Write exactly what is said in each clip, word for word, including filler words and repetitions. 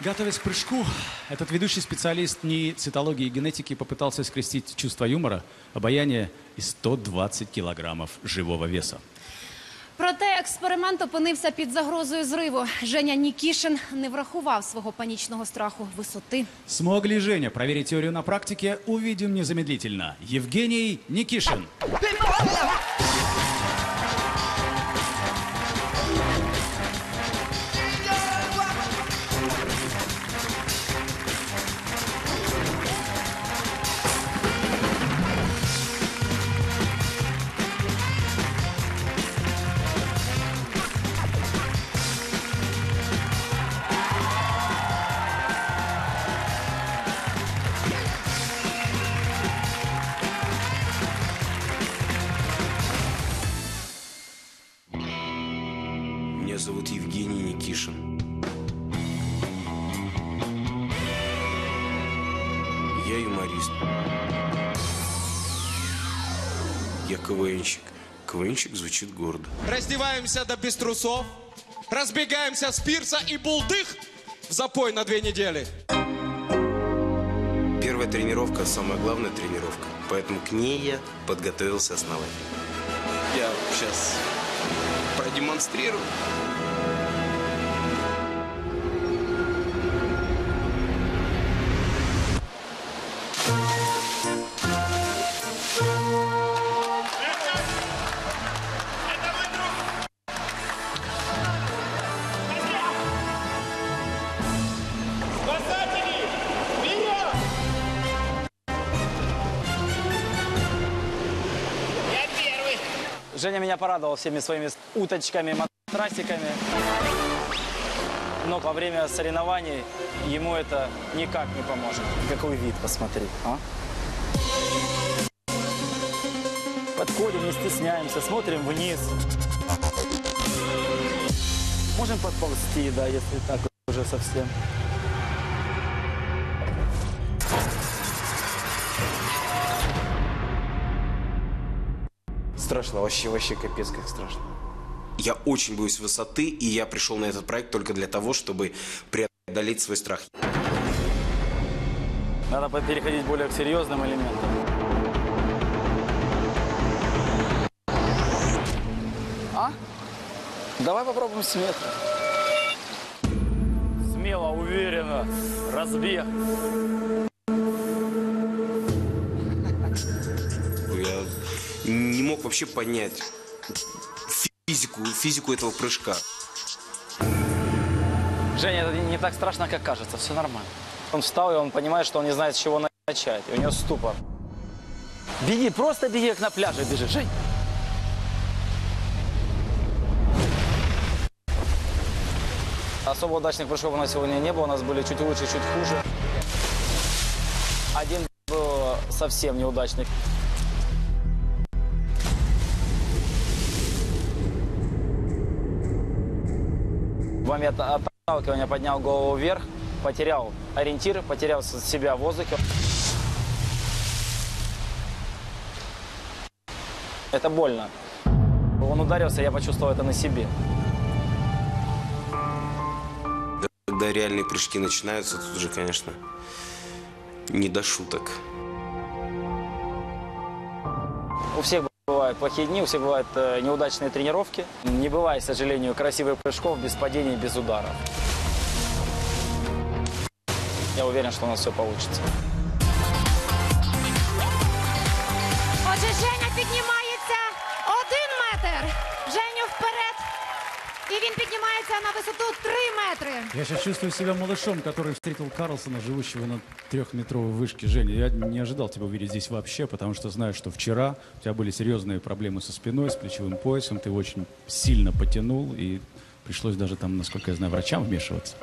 Готовясь к прыжку, этот ведущий специалист не цитологии и генетики попытался скрестить чувство юмора, обаяние и сто двадцать килограммов живого веса. Проте експеримент опинився під загрозою зриву. Женя Никишин не врахував свого панічного страху висоти. Смог ли Женя проверить теорию на практике, увидим незамедлительно. Евгений Никишин. Меня зовут Евгений Никишин. Я юморист. Я КВНщик. КВНщик звучит гордо. Раздеваемся до без трусов, разбегаемся с пирса и булдых в запой на две недели. Первая тренировка – самая главная тренировка, поэтому к ней я подготовился основательно. Я сейчас... продемонстрирую. Женя меня порадовал всеми своими уточками, матрасиками. Но во время соревнований ему это никак не поможет. Какой вид, посмотри. А? Подходим, не стесняемся, смотрим вниз. Можем подползти, да, если так уже совсем. Страшно, вообще, вообще капец, как страшно. Я очень боюсь высоты, и я пришел на этот проект только для того, чтобы преодолеть свой страх. Надо переходить более к серьезным элементам. А? Давай попробуем с метра. Смело, уверенно, разбег. Не мог вообще понять физику, физику этого прыжка. Женя, это не так страшно, как кажется. Все нормально. Он встал, и он понимает, что он не знает, с чего начать. И у него ступор. Беги, просто беги, как на пляже бежи, Жень. Особо удачных прыжков у нас сегодня не было. У нас были чуть лучше, чуть хуже. Один был совсем неудачный. В момент отталкивания поднял голову вверх, потерял ориентир, потерял себя в воздухе. Это больно. Он ударился, я почувствовал это на себе. Когда реальные прыжки начинаются, тут уже, конечно, не до шуток. У всех бывают плохие дни, у всех бывают э, неудачные тренировки. Не бывает, к сожалению, красивых прыжков без падений, без ударов. Я уверен, что у нас все получится. Отже, Женя піднімається один метр. Женю вперед. И он поднимается на высоту три метра. Я сейчас чувствую себя малышом, который встретил Карлсона, живущего на трехметровой вышке. Женя, я не ожидал тебя увидеть здесь вообще, потому что знаю, что вчера у тебя были серьезные проблемы со спиной, с плечевым поясом. Ты его очень сильно потянул, и пришлось даже там, насколько я знаю, врачам вмешиваться.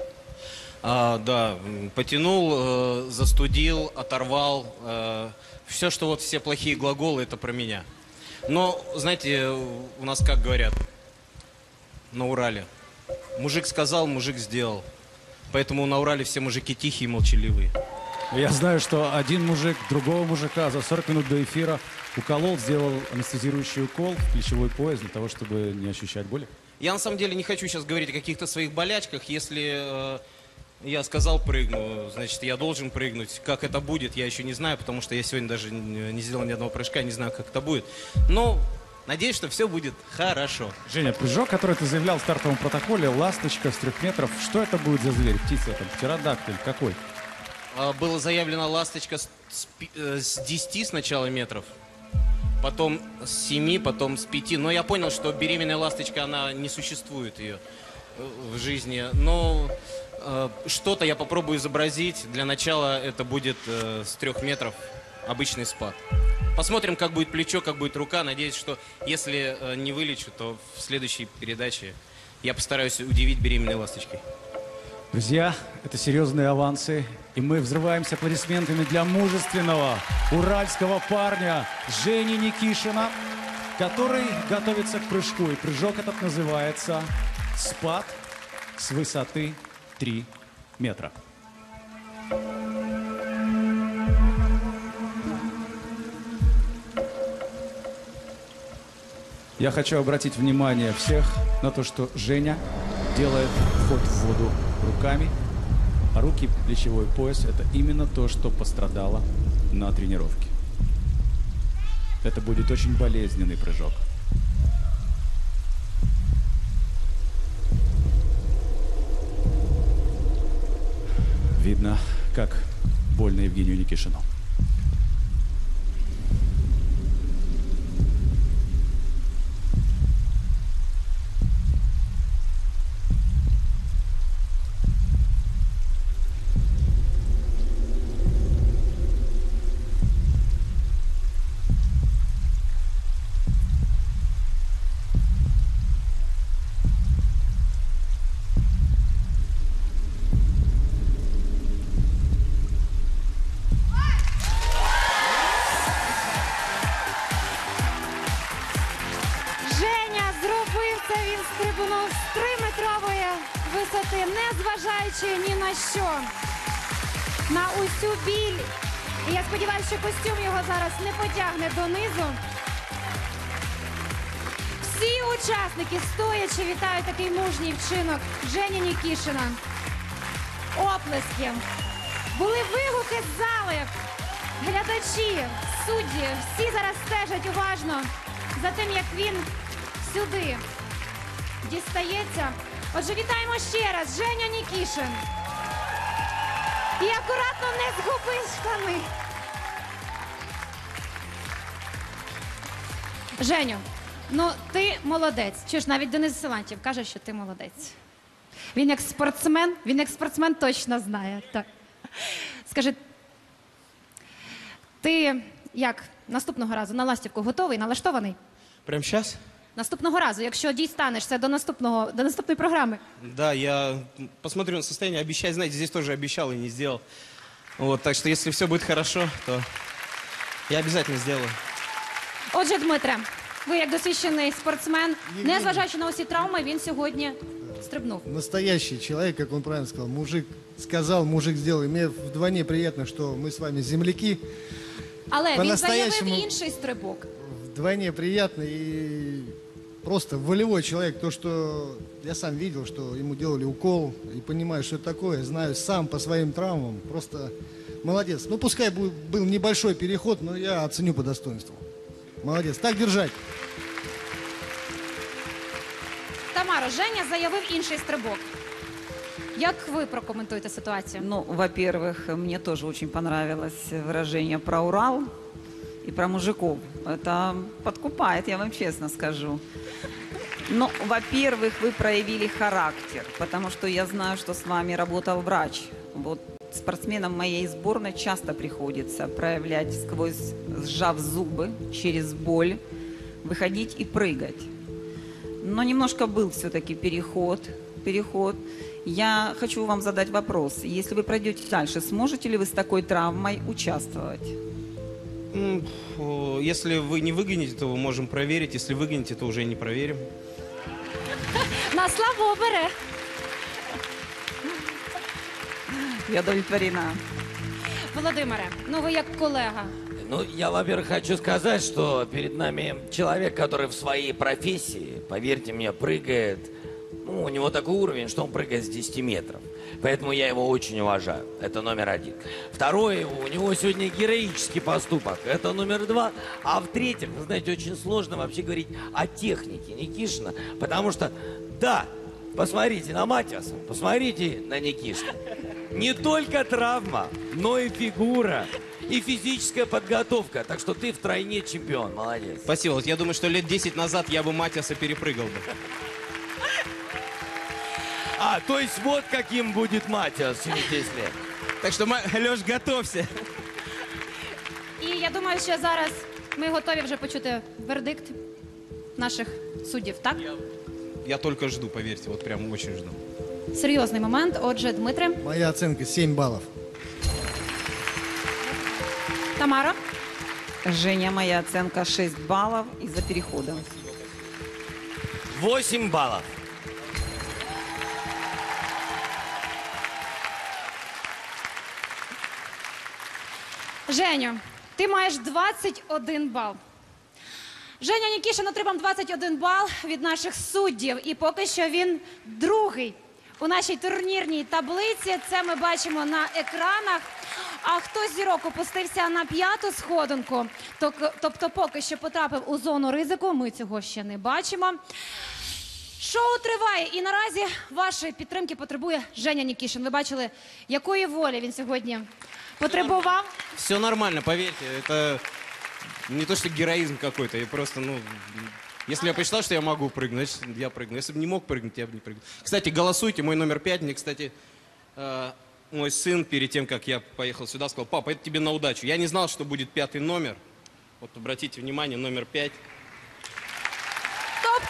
А, да, потянул, э, застудил, оторвал. Э, все, что вот все плохие глаголы, это про меня. Но, знаете, у нас как говорят... на Урале. Мужик сказал, мужик сделал. Поэтому на Урале все мужики тихие и молчаливые. Я знаю, что один мужик другого мужика за сорок минут до эфира уколол, сделал анестезирующий укол в плечевой пояс для того, чтобы не ощущать боли. Я на самом деле не хочу сейчас говорить о каких-то своих болячках. Если э, Я сказал, прыгну, значит, я должен прыгнуть. Как это будет, я еще не знаю, потому что я сегодня даже не сделал ни одного прыжка, не знаю, как это будет. Но надеюсь, что все будет хорошо. Женя, прыжок, который ты заявлял в стартовом протоколе, ласточка с трех метров, что это будет за зверь? Птица, там, птеродактиль, какой? Было заявлено ласточка с, с десяти сначала метров, потом с семи, потом с пяти. Но я понял, что беременная ласточка, она не существует ее в жизни. Но э, что-то я попробую изобразить. Для начала это будет э, с трех метров обычный спад. Посмотрим, как будет плечо, как будет рука. Надеюсь, что если э, не вылечу, то в следующей передаче я постараюсь удивить беременной ласточкой. Друзья, это серьезные авансы, и мы взрываемся аплодисментами для мужественного уральского парня Жени Никишина, который готовится к прыжку. И прыжок этот называется «Спад с высоты три метра». Я хочу обратить внимание всех на то, что Женя делает вход в воду руками, а руки, плечевой пояс — это именно то, что пострадало на тренировке. Это будет очень болезненный прыжок. Видно, как больно Евгению Никишину. Незважаючи ні на що, на усю біль. І я сподіваюся, що костюм його зараз не потягне донизу. Всі учасники стоячи вітають такий мужній вчинок Жені Нікішина. Оплески. Були вигуки з зали. Глядачі, судді, всі зараз стежать уважно за тим, як він сюди дістається. Отже, вітаємо ще раз, Женя Нікішин. І акуратно не згуби штани. Женю, ну ти молодець. Чуєш, навіть Денис Селантів каже, що ти молодець. Він як спортсмен, він як спортсмен точно знає. Так. Скажи, ти як наступного разу на ластівку готовий, налаштований? Прямо зараз? Наступного разу, если дістанешься до наступного, до наступной программы. Да, я посмотрю на состояние, обещаю, знаете, здесь тоже обещал и не сделал. Вот, так что если все будет хорошо, то я обязательно сделаю. Отже, Дмитре, ви як досвідчений спортсмен, незважаючи на усі травми, він сьогодні стрибнув. Настоящий человек, как он правильно сказал, мужик сказал, мужик сделал. И мне вдвойне приятно, что мы с вами земляки. Але він заявив інший стрибок. Вдвойне приятно и... Просто волевой человек, то, что я сам видел, что ему делали укол, и понимаю, что это такое, знаю сам по своим травмам, просто молодец. Ну, пускай был небольшой переход, но я оценю по достоинству. Молодец, так держать. Тамара, Женя заявил інший стрибок. Как вы прокомментуете ситуацию? Ну, во-первых, мне тоже очень понравилось выражение про Урал. И про мужиков. Это подкупает, я вам честно скажу. Но, во-первых, вы проявили характер, потому что я знаю, что с вами работал врач. Вот спортсменам моей сборной часто приходится проявлять сквозь, сжав зубы, через боль, выходить и прыгать. Но немножко был все-таки переход, переход. Я хочу вам задать вопрос. Если вы пройдете дальше, сможете ли вы с такой травмой участвовать? Если вы не выгоните, то мы можем проверить. Если выгоните, то уже не проверим. На славу бере. Я удовлетворена. Владимир, ну вы как коллега. Ну, я, во-первых, хочу сказать, что перед нами человек, который в своей профессии, поверьте мне, прыгает ну, у него такой уровень, что он прыгает с десяти метров. Поэтому я его очень уважаю. Это номер один. Второе, у него сегодня героический поступок. Это номер два. А в-третьих, вы знаете, очень сложно вообще говорить о технике Никишина. Потому что, да, посмотрите на Матиаса, посмотрите на Никишина. Не только травма, но и фигура. И физическая подготовка. Так что ты втройне чемпион. Молодец. Спасибо. Вот я думаю, что лет десять назад я бы Матиаса перепрыгал бы. А, то есть вот каким будет Матиас через десять лет. Так что, Леш, готовься. И я думаю, що зараз ми готові вже почути вердикт наших суддів, так? Я, я только жду, поверьте, вот прям очень жду. Серйозний момент. Отже, Дмитрий. Моя оценка семь баллов. Тамара. Женя, моя оценка шесть баллов из-за перехода. восемь баллов. Женю, ти маєш двадцять один бал. Женя Нікішин отримав двадцять один бал від наших суддів. І поки що він другий у нашій турнірній таблиці. Це ми бачимо на екранах. А хто зірок опустився на п'яту сходинку, тобто поки що потрапив у зону ризику, ми цього ще не бачимо. Шоу триває, і наразі вашої підтримки потребує Женя Нікішин. Ви бачили, якої волі він сьогодні потребував? Все нормально, поверьте, это не то, что героизм какой-то, я просто, ну... Если я посчитал, что я могу прыгнуть, значит, я прыгну. Если бы не мог прыгнуть, я бы не прыгнул. Кстати, голосуйте, мой номер пять, мне, кстати... Э Мой сын, перед тем, как я поехал сюда, сказал: папа, это тебе на удачу. Я не знал, что будет пятый номер. Вот обратите внимание, номер пять.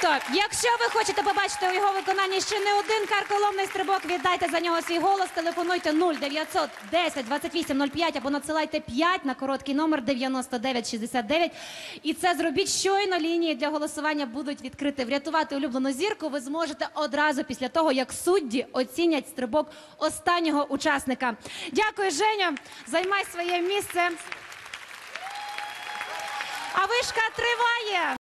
Тобто, якщо ви хочете побачити у його виконанні ще не один карколомний стрибок, віддайте за нього свій голос, телефонуйте нуль дев'ятсот десять двадцять вісім нуль п'ять або надсилайте п'ять на короткий номер дев'яносто дев'ять шістдесят дев'ять. І це зробіть щойно, лінії для голосування будуть відкрити. Врятувати улюблену зірку ви зможете одразу після того, як судді оцінять стрибок останнього учасника. Дякую, Женю, займай своє місце. А вишка триває!